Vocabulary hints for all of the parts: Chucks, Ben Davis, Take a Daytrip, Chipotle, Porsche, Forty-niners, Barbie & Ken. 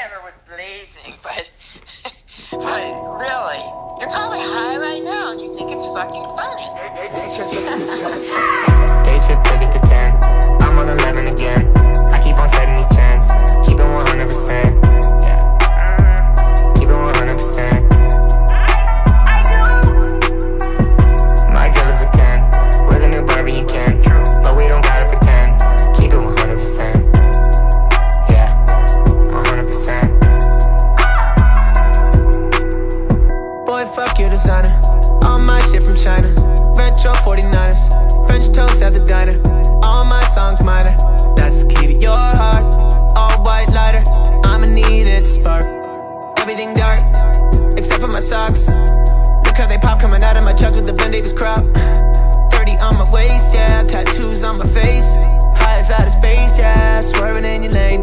whatever was blazing, but really, you're probably high right now and you think it's fucking funny. Daytrip took it to 10. I'm on 11 again. I keep on setting these trends. Keep it 100%. Yeah. Keep it 100%. My girl is a 10. With a new Barbie you can, but we don't gotta pretend. Keep it 100%. Fuck you, designer. All my shit from China. Retro 49ers. French toast at the diner. All my songs minor. That's the key to your heart. All white lighter. I'ma need it to spark. Everything dark, except for my socks. Look how they pop coming out of my chucks with the Ben Davis crop. 30 on my waist, yeah. Tattoos on my face. High as out of space, yeah. Swerving in your lane.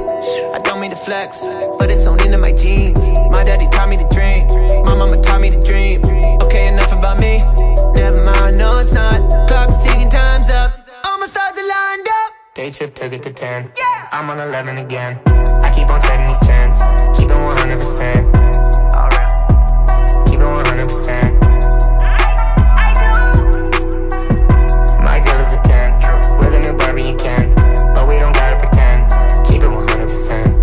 I don't mean to flex, but it's on into my jeans. My daddy taught me to drink. My mama taught me to dream. Okay, enough about me. Never mind, no, it's not. Clock's ticking, time's up. I'ma start to line up. Daytrip took it to 10. Yeah. I'm on 11 again. I keep on setting these trends. Keep it 100%. Alright. Keep it 100%. My girl is a 10. With a new Barbie, you can, but we don't gotta pretend. Keep it 100%.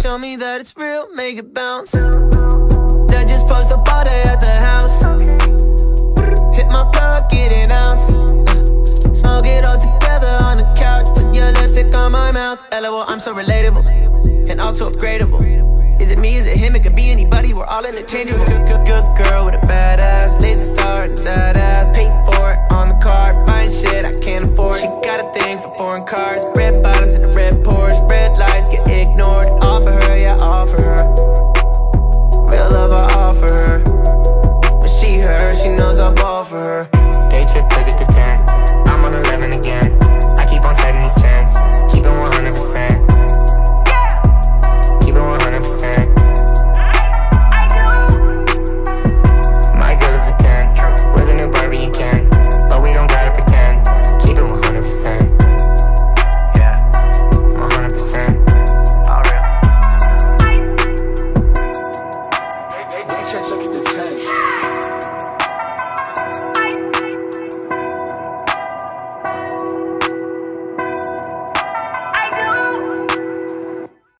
Show me that it's real, make it bounce. That just post up all day at the house. Hit my plug, get an ounce. Smoke it all together on the couch. Put your lipstick on my mouth. LOL, I'm so relatable, and also upgradable. Is it me, is it him, it could be anybody, we're all interchangeable. Good girl with a bad ass, laser star and that ass. Paid for it on the car, buying shit I can't afford. She got a thing for foreign cars, red bottoms and a red Porsche.